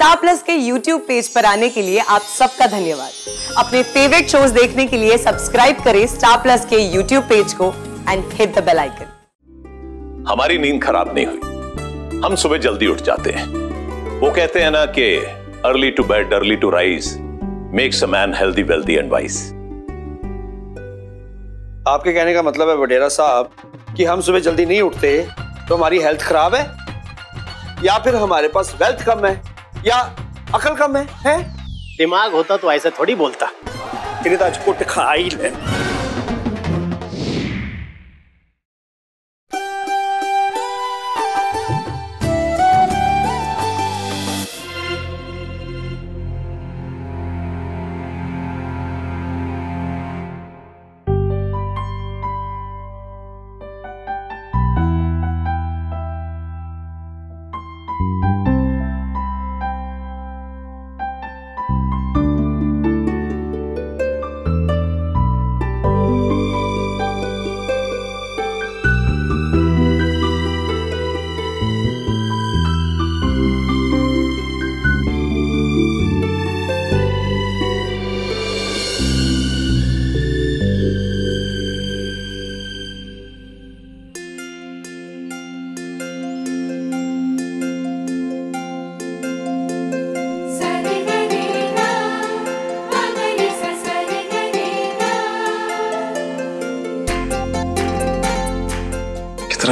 Star Plus के YouTube page पर आने के लिए आप सबका धन्यवाद। अपने फेवरेट शोज देखने के लिए सब्सक्राइब करें स्टार प्लस के YouTube पेज को and hit the bell icon. हमारी नींद खराब नहीं हुई, हम सुबह जल्दी उठ जाते हैं। वो कहते हैं ना कि early to bed early to rise makes a man healthy wealthy and wise. आपके कहने का मतलब है वडेरा साहब कि हम सुबह जल्दी नहीं उठते तो हमारी हेल्थ खराब है, या फिर हमारे पास वेल्थ कम है, या अकल कम है, दिमाग होता तो ऐसा थोड़ी बोलता।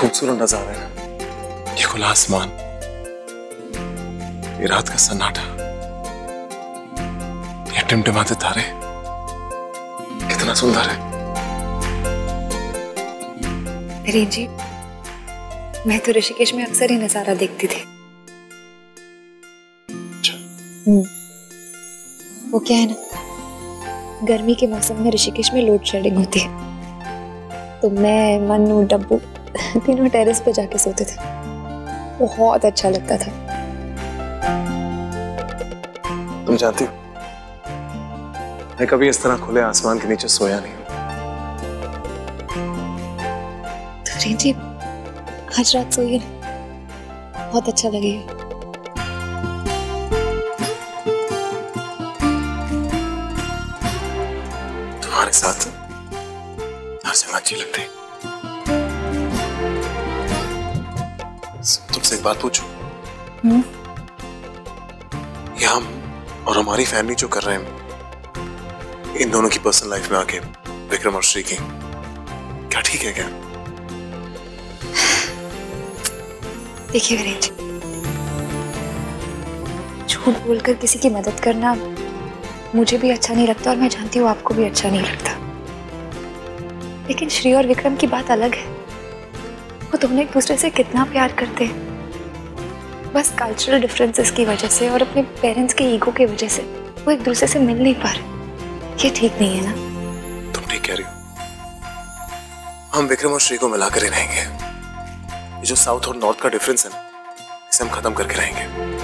खूबसूरत नजारा है ये, खुला आसमान, ये रात का सन्नाटा, ये टिमटिमाते तारे, कितना सुंदर है। नरेंद्र जी, मैं तो ऋषिकेश में अक्सर ही नजारा देखती थी। अच्छा। वो क्या है ना, गर्मी के मौसम में ऋषिकेश में लोड शेडिंग होती है, तो मैं, मनु, डब्बू तीनों टेरेस पे जाके सोते थे। बहुत अच्छा लगता था। तुम जानती हो, मैं कभी इस तरह खुले आसमान के नीचे सोया नहीं। तो जी, आज रात सोइए, बहुत अच्छा लगेगा। तुम्हारे साथ हर समय अच्छी लगती है। तुमसे एक बात पूछूं? ये हम और हमारी फैमिली जो कर रहे हैं, इन दोनों की पर्सनल लाइफ में आके, विक्रम और श्री की, क्या ठीक है? क्या देखिए वीरेंद्र जी, झूठ बोलकर किसी की मदद करना मुझे भी अच्छा नहीं लगता, और मैं जानती हूँ आपको भी अच्छा नहीं लगता। लेकिन श्री और विक्रम की बात अलग है। वो तुमने एक दूसरे से कितना प्यार करते हैं, बस कल्चरल डिफरेंसेस की वजह से और अपने पेरेंट्स के ईगो की वजह से वो एक दूसरे से मिल नहीं पा रहे। ये ठीक नहीं है ना? तुम ठीक कह रही हो। हम विक्रम और श्री को मिलाकर ही रहेंगे। ये जो साउथ और नॉर्थ का डिफरेंस है ना, इसे हम खत्म करके रहेंगे।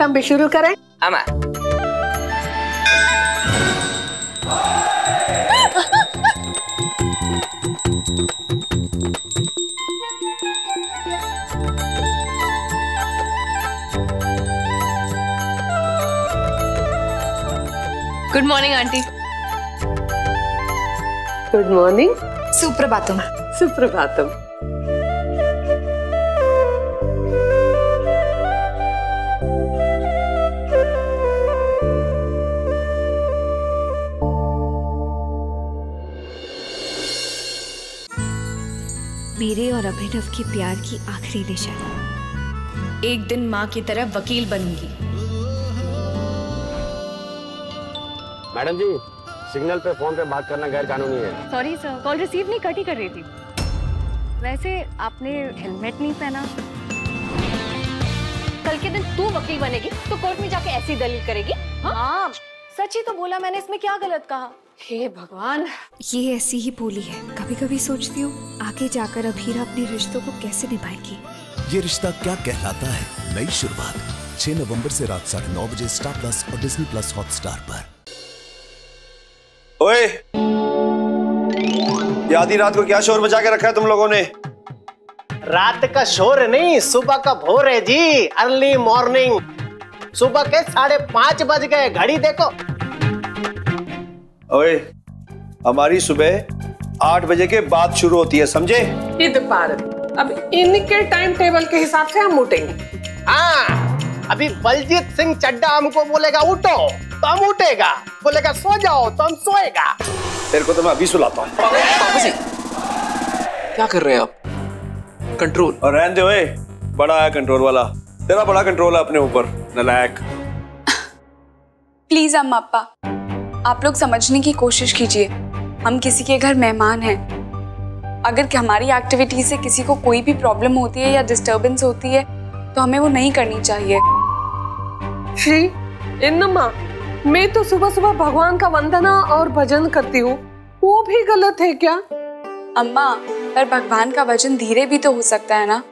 तब भी शुरू करें। अमा good morning aunty. Good morning. सुप्रभातम। सुप्रभातम। मेरे और अभिनव की प्यार की आखिरी दिशा। एक दिन माँ की तरह वकील बनूंगी। मैडम जी, सिग्नल पे फोन पे बात करना गैर कानूनी है। सॉरी सर, कॉल रिसीव नहीं, कट ही कर रही थी। वैसे आपने हेलमेट नहीं पहना। कल के दिन तू वकील बनेगी तो कोर्ट में जाके ऐसी दलील करेगी। हाँ, सच ही तो बोला मैंने, इसमें क्या गलत कहा? हे भगवान, ये ऐसी ही बोली है। कभी कभी सोचती हूँ आगे जाकर अभीरा अपने रिश्तों को कैसे निभाएगी। ये रिश्ता क्या कहलाता है, नई शुरुआत 6 नवंबर से रात 9:30 बजे स्टार प्लस और डिज्नी प्लस हॉटस्टार पर। ओए, ये आधी रात को क्या शोर मचा के रखा है तुम लोगों ने? रात का शोर नहीं, सुबह का भोर है जी, अर्ली मॉर्निंग। सुबह के 5:30 बज गए, घड़ी देखो। ओए, हमारी सुबह 8 बजे के बाद शुरू होती है, समझे? ईद भारत, अब इनके टाइम टेबल के हिसाब से हम उठेंगे। हाँ, अभी बलजीत सिंह चड्ढा हमको बोलेगा उठो तो हम उठेगा, बोलेगा सो जाओ तो हम सोएगा। तेरे को तो मैं अभी सुलाता हूँ। क्या कर रहे हैं आप? कंट्रोल। और रहने दे ओए, बड़ा है कंट्रोल वाला, तेरा बड़ा कंट्रोल है अपने ऊपर, नालायक। प्लीज अम्मा पापा, आप लोग समझने की कोशिश कीजिए, हम किसी के घर मेहमान हैं। अगर हमारी एक्टिविटी से किसी को कोई भी प्रॉब्लम होती है या डिस्टर्बेंस होती है तो हमें वो नहीं करनी चाहिए। श्री इन्नमा, मैं तो सुबह सुबह भगवान का वंदना और भजन करती हूँ, वो भी गलत है क्या? अम्मा, पर भगवान का वचन धीरे भी तो हो सकता है ना।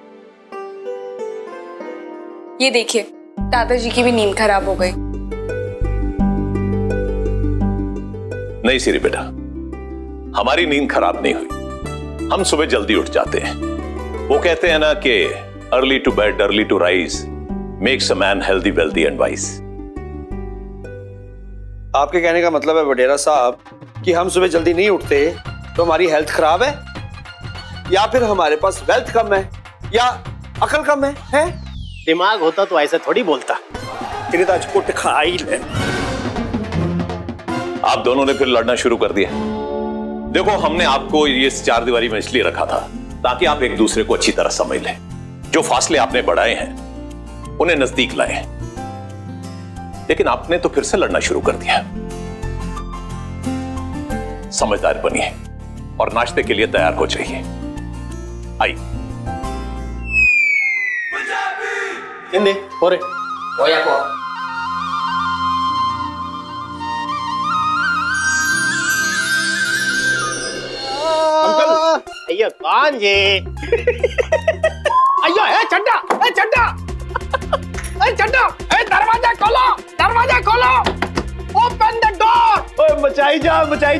ये देखिए, दादाजी की भी नींद खराब हो गई। नहीं सिरी बेटा, हमारी नींद खराब नहीं हुई, हम सुबह जल्दी उठ जाते हैं। वो कहते हैं ना कि early to bed early to rise makes a man healthy wealthy and wise. आपके कहने का मतलब है वडेरा साहब कि हम सुबह जल्दी नहीं उठते तो हमारी हेल्थ खराब है, या फिर हमारे पास वेल्थ कम है, या अकल कम है, दिमाग होता तो ऐसा थोड़ी बोलता। आप दोनों ने फिर लड़ना शुरू कर दिया। देखो, हमने आपको ये 4 दीवारी में इसलिए रखा था ताकि आप एक दूसरे को अच्छी तरह समझ लें। जो फासले आपने बढ़ाए हैं उन्हें नजदीक लाए, लेकिन आपने तो फिर से लड़ना शुरू कर दिया। समझदार बनिए और नाश्ते के लिए तैयार हो जाइए। आई हिंदी हो रे को। अंकल अयो कौन जी? अयो है चड्डा, ए चड्डा, ए चड्डा, ए दरवाजा खोलो, दरवाजा खोलो, ओपन द डोर। ओए मचाई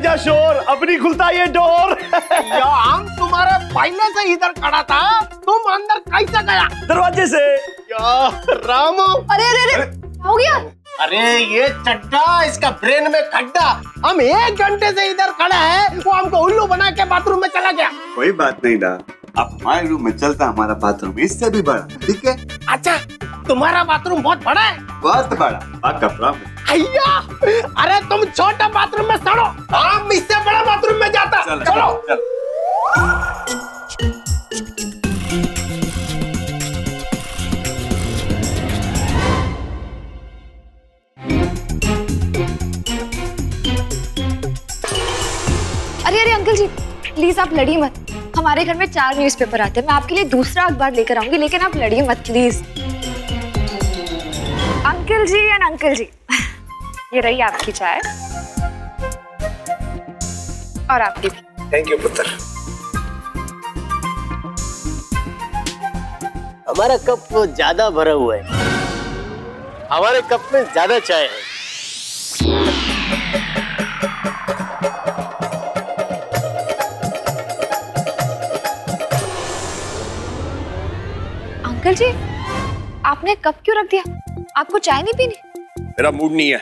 जा शोर, अपनी खुलता ये डोर। यार तुम्हारा पहले से इधर खड़ा था, तुम अंदर कैसे गया? दरवाजे से। रामो, अरे हो गया? अरे ये चड्डा, इसका ब्रेन में खड्डा। हम 1 घंटे से इधर खड़ा है, वो हमको उल्लू बना के बाथरूम में चला गया। कोई बात नहीं ना, अब हमारे रूम में चलता हमारा बाथरूम, इससे भी बड़ा। ठीक है, अच्छा तुम्हारा बाथरूम बहुत बड़ा है? बहुत बड़ा, कपड़ा। अरे तुम छोटा बाथरूम में सड़ो, हम इससे बड़ा बाथरूम में जाता। चलो, चलो। चलो। जी प्लीज आप लड़िए मत, हमारे घर में 4 न्यूज़पेपर आते हैं, मैं आपके लिए दूसरा अखबार लेकर आऊंगी, लेकिन आप लड़िए मत please. Uncle ji and uncle ji, ये रही आपकी चाय और आपकी। थैंक यू पुत्र। हमारा कप ज्यादा भरा हुआ है, हमारे कप में ज्यादा चाय है। अंकल जी, आपने कप क्यों रख दिया? आपको चाय नहीं पीनी? मेरा मूड नहीं है।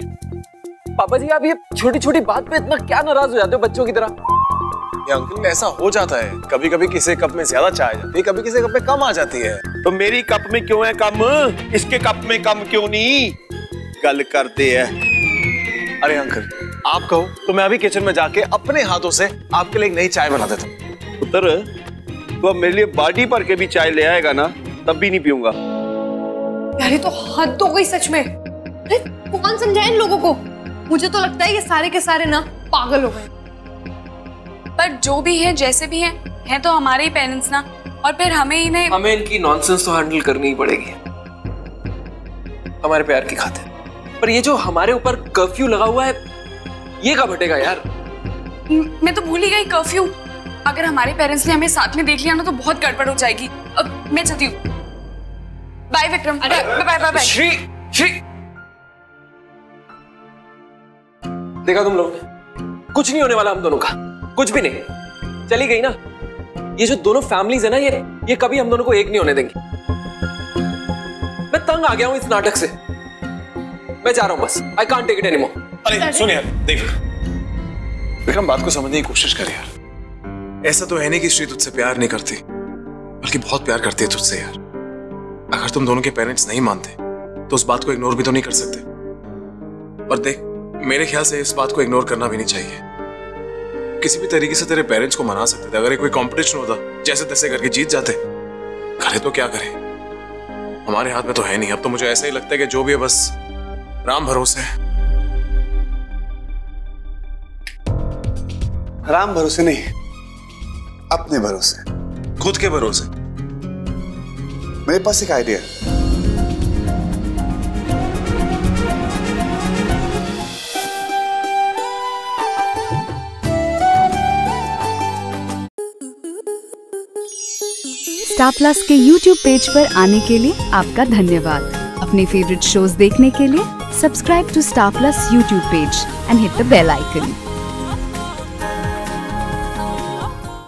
पापा जी, आप ये छोटी-छोटी बात पे इतना क्या नाराज हो जाते हो बच्चों की तरह? ये अंकल, ऐसा हो जाता है, कभी कभी किसी कप में ज्यादा चाय आ जाती है, कभी किसी कप में कम आ जाती है। तो मेरी कप में क्यों है कम, इसके कप में कम क्यों नहीं? गल करते है। अरे अंकल, आप कहो तो मैं अभी किचन में जाके अपने हाथों से आपके लिए एक नई चाय बना देता हूँ। पुत्र, तू अब मेरे लिए बाल्टी भर के भी चाय ले आएगा ना, तब भी नहीं पीऊंगा। यार ये तो हद हो गई सच में। अरे कौन समझाए इन लोगों को? मुझे तो लगता है ये सारे के सारे ना पागल हो गए। पर जो भी है, जैसे भी हैं तो हमारे ही पेरेंट्स ना, और फिर हमें इनकी नॉनसेंस तो हैंडल करनी ही पड़ेगी, हमारे प्यार की खातिर। पर ये जो हमारे ऊपर कर्फ्यू लगा हुआ है ये कब हटेगा यार? मैं तो भूल ही गई कर्फ्यू। अगर हमारे पेरेंट्स ने हमें साथ में देख लिया ना तो बहुत गड़बड़ हो जाएगी। अब मैं चलती हूँ। Bye Vikram. Bye bye bye bye. Shri Shri देखा तुम लोग, कुछ नहीं होने वाला हम दोनों का, कुछ भी नहीं। चली गई ना ये जो दोनों फैमिलीज है ना, ये कभी हम दोनों को एक नहीं होने देंगे। मैं तंग आ गया हूं इस नाटक से, मैं जा रहा हूं बस। I can't take it anymore. अरे सुन यार, देख विक्रम बात को समझने की कोशिश कर यार। ऐसा तो है नहीं कि श्री तुझसे प्यार नहीं करती, बल्कि बहुत प्यार करती है तुझसे यार। अगर तुम दोनों के पेरेंट्स नहीं मानते तो उस बात को इग्नोर भी तो नहीं कर सकते। और देख मेरे ख्याल से इस बात को इग्नोर करना भी नहीं चाहिए। किसी भी तरीके से तेरे पेरेंट्स को मना सकते थे। अगर ये कोई कंपटीशन होता जैसे तैसे करके जीत जाते। करे तो क्या करे, हमारे हाथ में तो है नहीं। अब तो मुझे ऐसा ही लगता है कि जो भी है बस राम भरोसे है। राम भरोसे नहीं, अपने भरोसे, खुद के भरोसे। मेरे पास एक आइडिया है। स्टार प्लस के YouTube पेज पर आने के लिए आपका धन्यवाद। अपने फेवरेट शोज देखने के लिए subscribe to Star Plus YouTube page and hit the bell icon.